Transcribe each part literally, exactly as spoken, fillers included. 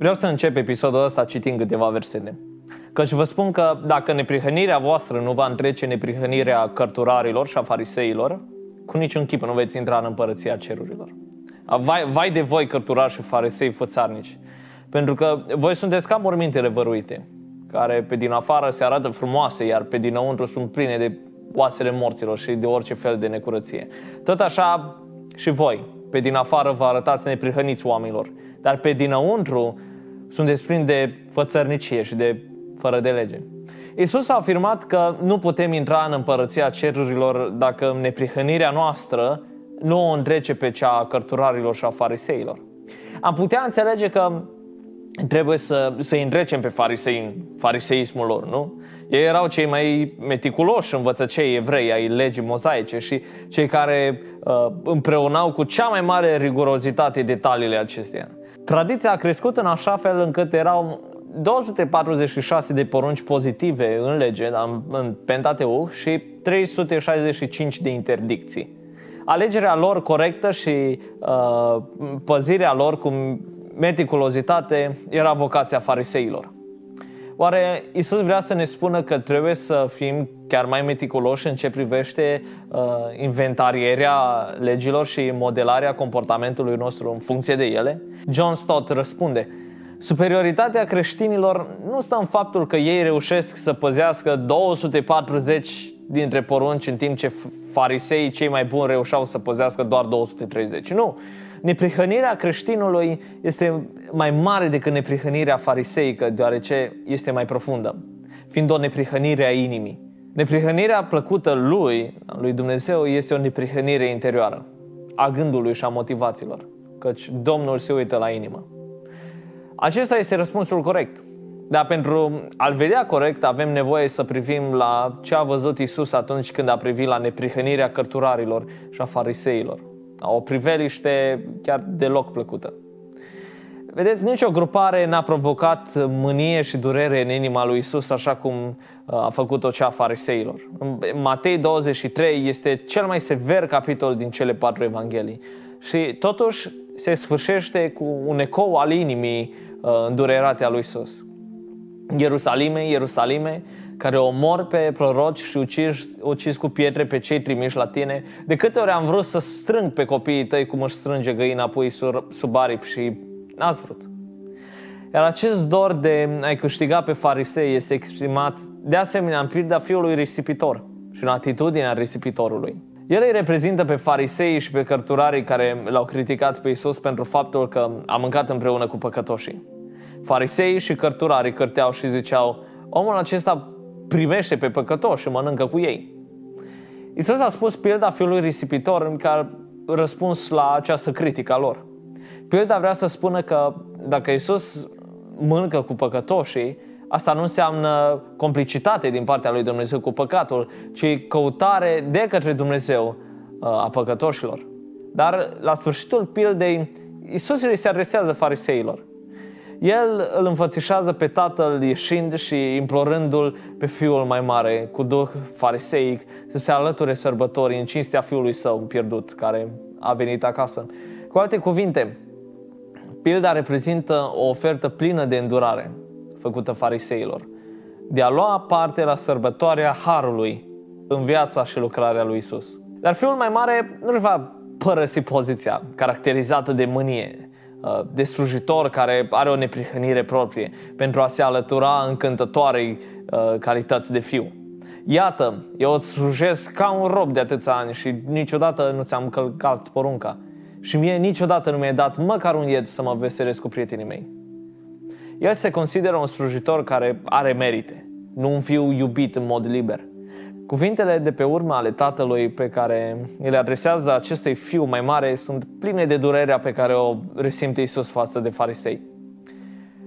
Vreau să încep episodul ăsta citind câteva versete. Căci vă spun că dacă neprihănirea voastră nu va întrece neprihănirea cărturarilor și a fariseilor, cu niciun chip nu veți intra în împărăția cerurilor. Vai, vai de voi, cărturari și farisei fățarnici, pentru că voi sunteți ca mormintele văruite, care pe din afară se arată frumoase, iar pe dinăuntru sunt pline de oasele morților și de orice fel de necurăție. Tot așa și voi, pe din afară vă arătați neprihăniți oamenilor, dar pe dinăuntru sunteți plini de fățărnicie și de fără de lege. Iisus a afirmat că nu putem intra în împărăția cerurilor dacă neprihănirea noastră nu o întrece pe cea a cărturarilor și a fariseilor. Am putea înțelege că trebuie să, să îi întrecem pe farisei în fariseismul lor, nu? Ei erau cei mai meticuloși învățăcei evrei ai legii mozaice și cei care uh, împreunau cu cea mai mare rigurozitate detaliile acesteia. Tradiția a crescut în așa fel încât erau două sute patruzeci și șase de porunci pozitive în lege, în Pentateuch, și trei sute șaizeci și cinci de interdicții. Alegerea lor corectă și uh, păzirea lor cu meticulozitate era vocația fariseilor. Oare Iisus vrea să ne spună că trebuie să fim chiar mai meticuloși în ce privește uh, inventarierea legilor și modelarea comportamentului nostru în funcție de ele? John Stott răspunde: superioritatea creștinilor nu stă în faptul că ei reușesc să păzească două sute patruzeci dintre porunci, în timp ce fariseii cei mai buni reușeau să păzească doar două sute treizeci. Nu! Neprihănirea creștinului este mai mare decât neprihănirea fariseică, deoarece este mai profundă, fiind o neprihănire a inimii. Neprihănirea plăcută lui, lui Dumnezeu, este o neprihănire interioară, a gândului și a motivațiilor, căci Domnul se uită la inimă. Acesta este răspunsul corect. Dar pentru a-l vedea corect, avem nevoie să privim la ce a văzut Iisus atunci când a privit la neprihănirea cărturarilor și a fariseilor. O priveliște chiar deloc plăcută. Vedeți, nicio grupare n-a provocat mânie și durere în inima lui Iisus așa cum a făcut-o cea a fariseilor. Matei douăzeci și trei este cel mai sever capitol din cele patru evanghelii și totuși se sfârșește cu un ecou al inimii îndurerate a lui Iisus. Ierusalime, Ierusalime, care omor pe proroci și ucizi, ucizi cu pietre pe cei trimiși la tine, de câte ori am vrut să strâng pe copiii tăi cum își strânge găina pui sub aripi și n-ați vrut. Iar acest dor de a-i câștiga pe farisei este exprimat de asemenea în pilda fiului risipitor și în atitudinea risipitorului. El îi reprezintă pe farisei și pe cărturarii care l-au criticat pe Iisus pentru faptul că a mâncat împreună cu păcătoșii. Fariseii și cărturarii cârteau și ziceau: omul acesta primește pe păcătoși și mănâncă cu ei. Iisus a spus pilda fiului risipitor în care a răspuns la această critică a lor. Pilda vrea să spună că dacă Iisus mănâncă cu păcătoșii, asta nu înseamnă complicitate din partea lui Dumnezeu cu păcatul, ci căutare de către Dumnezeu a păcătoșilor. Dar la sfârșitul pildei, Iisus îi se adresează fariseilor. El îl înfățișează pe tatăl ieșind și implorându-l pe fiul mai mare, cu duh fariseic, să se alăture sărbătorii în cinstea fiului său pierdut, care a venit acasă. Cu alte cuvinte, pilda reprezintă o ofertă plină de îndurare făcută fariseilor, de a lua parte la sărbătoarea harului în viața și lucrarea lui Isus. Dar fiul mai mare nu va părăsi poziția caracterizată de mânie, de slujitor care are o neprihănire proprie, pentru a se alătura încântătoarei calități de fiu. Iată, eu îți slujesc ca un rob de atâția ani și niciodată nu ți-am călcat porunca și mie niciodată nu mi-ai dat măcar un ied să mă veselesc cu prietenii mei. El se consideră un slujitor care are merite, nu un fiu iubit în mod liber. Cuvintele de pe urmă ale tatălui pe care îl adresează acestui fiu mai mare sunt pline de durerea pe care o resimte Iisus față de farisei.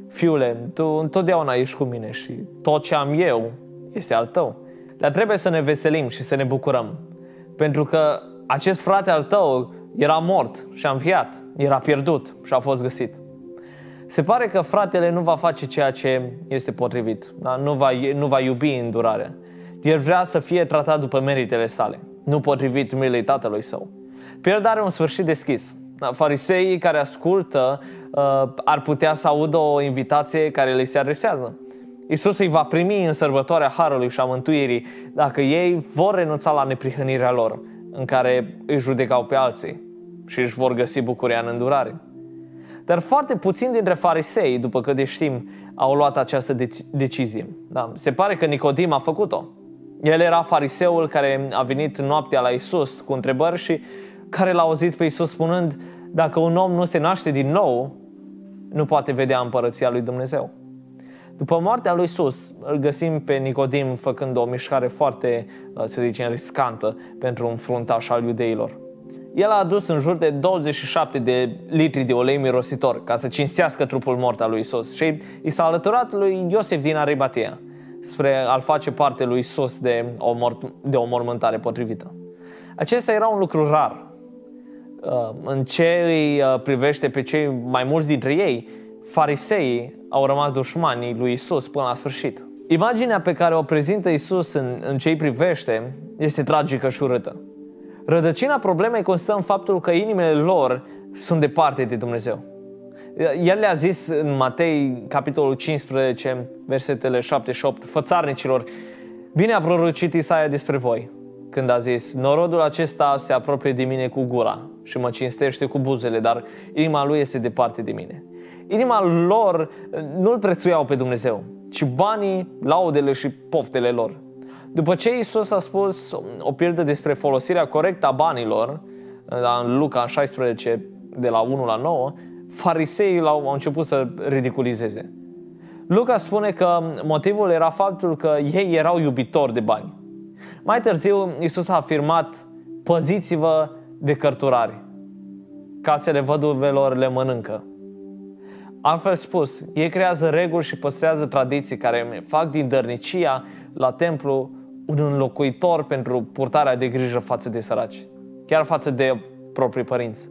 Fiule, tu întotdeauna ești cu mine și tot ce am eu este al tău. Dar trebuie să ne veselim și să ne bucurăm, pentru că acest frate al tău era mort și a înviat, era pierdut și a fost găsit. Se pare că fratele nu va face ceea ce este potrivit, nu va, nu va iubi îndurarea. El vrea să fie tratat după meritele sale, nu potrivit milei tatălui său. Pilda are un sfârșit deschis, Fariseii care ascultă ar putea să audă o invitație care le se adresează. Iisus îi va primi în sărbătoarea Harului și a mântuirii dacă ei vor renunța la neprihănirea lor, în care îi judecau pe alții și își vor găsi bucuria în îndurare. Dar foarte puțini dintre farisei, după câte știm, au luat această deci- decizie. Da. Se pare că Nicodim a făcut-o. El era fariseul care a venit noaptea la Iisus cu întrebări și care l-a auzit pe Iisus spunând: dacă un om nu se naște din nou, nu poate vedea împărăția lui Dumnezeu. După moartea lui Iisus, îl găsim pe Nicodim făcând o mișcare foarte, să zicem, riscantă pentru un fruntaș al iudeilor. El a adus în jur de douăzeci și șapte de litri de ulei mirositor ca să cinstească trupul mort al lui Iisus și i s-a alăturat lui Iosef din Arimatea spre a-l face parte lui Iisus de o, mort- de o mormântare potrivită. Acesta era un lucru rar. În ce îi privește pe cei mai mulți dintre ei, fariseii au rămas dușmanii lui Iisus până la sfârșit. Imaginea pe care o prezintă Iisus în, în ce îi privește este tragică și urâtă. Rădăcina problemei constă în faptul că inimile lor sunt departe de Dumnezeu. El le-a zis în Matei, capitolul cincisprezece, versetele șapte și opt, fățarnicilor: bine a prorocit Isaia despre voi, când a zis: norodul acesta se apropie de mine cu gura și mă cinstește cu buzele, dar inima lui este departe de mine. Inima lor nu-L prețuiau pe Dumnezeu, ci banii, laudele și poftele lor. După ce Iisus a spus o pildă despre folosirea corectă a banilor, în Luca șaisprezece, de la unu la nouă, fariseii l-au început să ridiculizeze. Luca spune că motivul era faptul că ei erau iubitori de bani. Mai târziu, Iisus a afirmat: păziți-vă de cărturari, casele văduvelor le mănâncă. Altfel spus, ei creează reguli și păstrează tradiții care fac din dărnicia la templu un înlocuitor pentru purtarea de grijă față de săraci, chiar față de proprii părinți.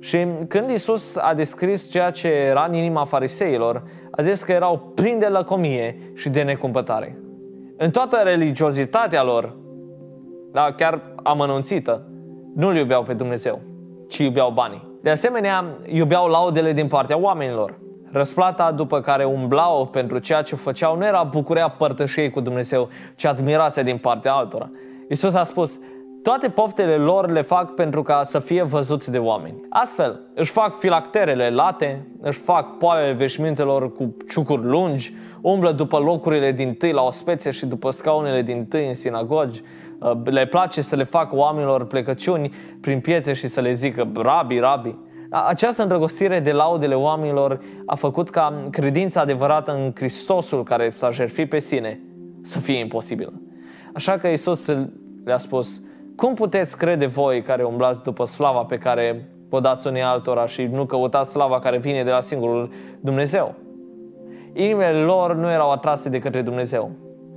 Și când Iisus a descris ceea ce era în inima fariseilor, a zis că erau plini de lăcomie și de necumpătare. În toată religiozitatea lor, da, chiar amănunțită, nu-L iubeau pe Dumnezeu, ci iubeau banii. De asemenea, iubeau laudele din partea oamenilor. Răsplata după care umblau pentru ceea ce făceau nu era bucuria părtășiei cu Dumnezeu, ci admirația din partea altora. Iisus a spus: toate poftele lor le fac pentru ca să fie văzuți de oameni. Astfel, își fac filacterele late, își fac poalele veșmintelor cu ciucuri lungi, umblă după locurile din tâi la ospețe și după scaunele din tâi în sinagogi, le place să le facă oamenilor plecăciuni prin piețe și să le zică: rabi, rabi. Această îndrăgostire de laudele oamenilor a făcut ca credința adevărată în Hristosul care s-a jertfit pe sine să fie imposibilă. Așa că Iisus le-a spus: cum puteți crede voi care umblați după slava pe care o dați unii altora și nu căutați slava care vine de la singurul Dumnezeu? Inimile lor nu erau atrase de către Dumnezeu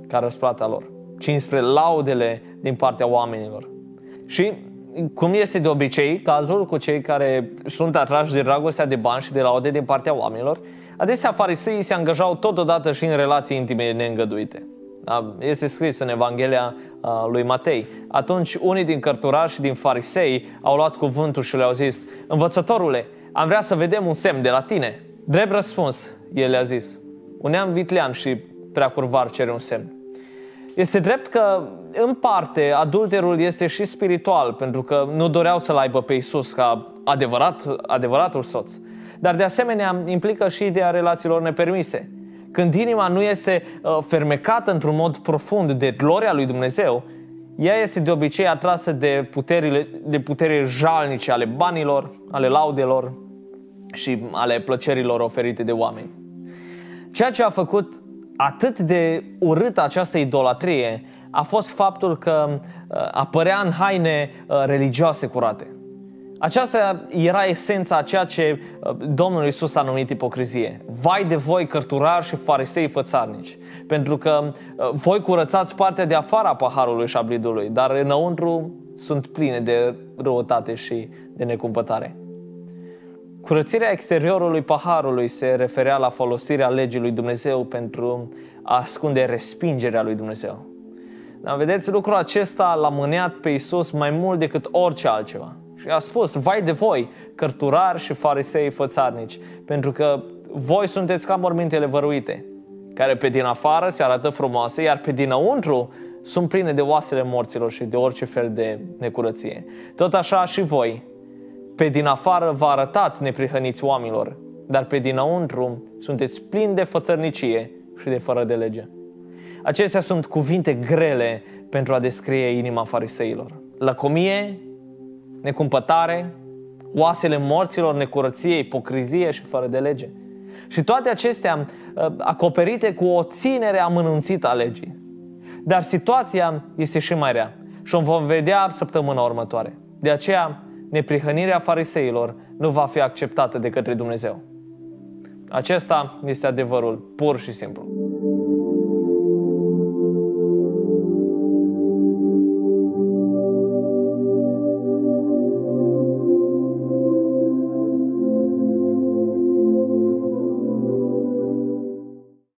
ca răsplata lor, ci înspre laudele din partea oamenilor. Și cum este de obicei cazul cu cei care sunt atrași de dragostea de bani și de laude din partea oamenilor, adesea fariseii se angajau totodată și în relații intime neîngăduite. Este scris în Evanghelia lui Matei: atunci unii din cărturari și din farisei au luat cuvântul și le-au zis: învățătorule, am vrea să vedem un semn de la tine. Drept răspuns, el le-a zis: un neam vitlean și preacurvar cere un semn. Este drept că, în parte, adulterul este și spiritual, pentru că nu doreau să-L aibă pe Iisus ca adevărat, adevăratul soț. Dar, de asemenea, implică și ideea relațiilor nepermise. Când inima nu este fermecată într-un mod profund de gloria lui Dumnezeu, ea este de obicei atrasă de puterile, de puterile jalnice ale banilor, ale laudelor și ale plăcerilor oferite de oameni. Ceea ce a făcut atât de urâtă această idolatrie a fost faptul că apărea în haine religioase curate. Aceasta era esența a ceea ce Domnul Iisus a numit ipocrizie. Vai de voi, cărturari și farisei fățarnici, pentru că voi curățați partea de afară a paharului și a blidului, dar înăuntru sunt pline de răutate și de necumpătare. Curățirea exteriorului paharului se referea la folosirea legii lui Dumnezeu pentru a ascunde respingerea lui Dumnezeu. Dar vedeți, lucrul acesta l-a mâniat pe Iisus mai mult decât orice altceva. Și a spus, vai de voi, cărturari și farisei fățarnici, pentru că voi sunteți ca mormintele văruite, care pe din afară se arată frumoase, iar pe dinăuntru sunt pline de oasele morților și de orice fel de necurăție. Tot așa și voi, pe din afară vă arătați neprihăniți oamenilor, dar pe dinăuntru sunteți plini de fățărnicie și de fără de lege. Acestea sunt cuvinte grele pentru a descrie inima fariseilor. Lăcomie, necumpătare, oasele morților, necurăție, ipocrizie și fără de lege. Și toate acestea acoperite cu o ținere amănunțită a legii. Dar situația este și mai rea și o vom vedea săptămâna următoare. De aceea, neprihănirea fariseilor nu va fi acceptată de către Dumnezeu. Acesta este adevărul, pur și simplu.